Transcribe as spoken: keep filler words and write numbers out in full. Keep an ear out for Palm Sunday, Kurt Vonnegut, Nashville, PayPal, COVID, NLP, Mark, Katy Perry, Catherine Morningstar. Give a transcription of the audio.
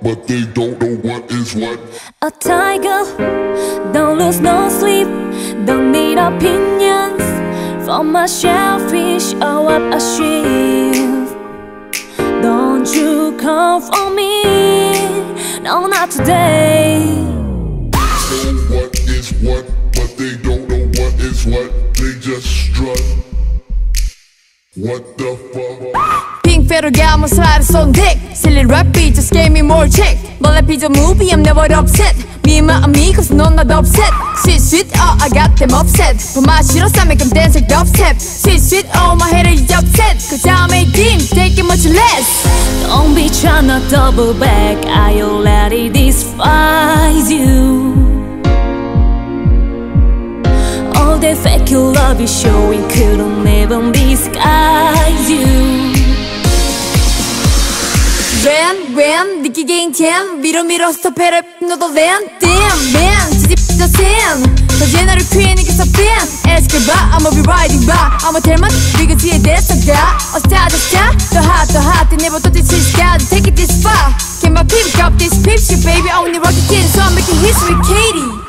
But they don't know what is what. A tiger, don't lose no sleep. Don't need opinions from a shellfish or up a sheep. Don't you come for me, no, not today. They know what is what, but they don't know what is what. They just strut. What the fuck? Better get my slide on dick. Silly rap beat just gave me more chick. But let me just movie, I'm never upset. Me and my amigos, no, not upset. Shit, shit, oh, I got them upset. But my shit on, I make them dance like dubstep. Shit, shit, oh, my head is upset. Cause I made him take it much less. Don't be tryna double back. I already despise you. All that fake your love you showing couldn't even disguise you. Ran, ran, 느끼긴 캔 밀어 밀어 스톱해라 너도 랜 Damn, man, 지집다 샌 다시 나를 퀸이니까 stop 댄 Ask about, I'ma be riding by I'ma tell my nigga 뒤에 대사가 어스타 저스타 더 hot, 더 hot They never thought this is God, take it this far Can my pimp drop this pimp shit, baby I only rock it in So I'm making history, Katy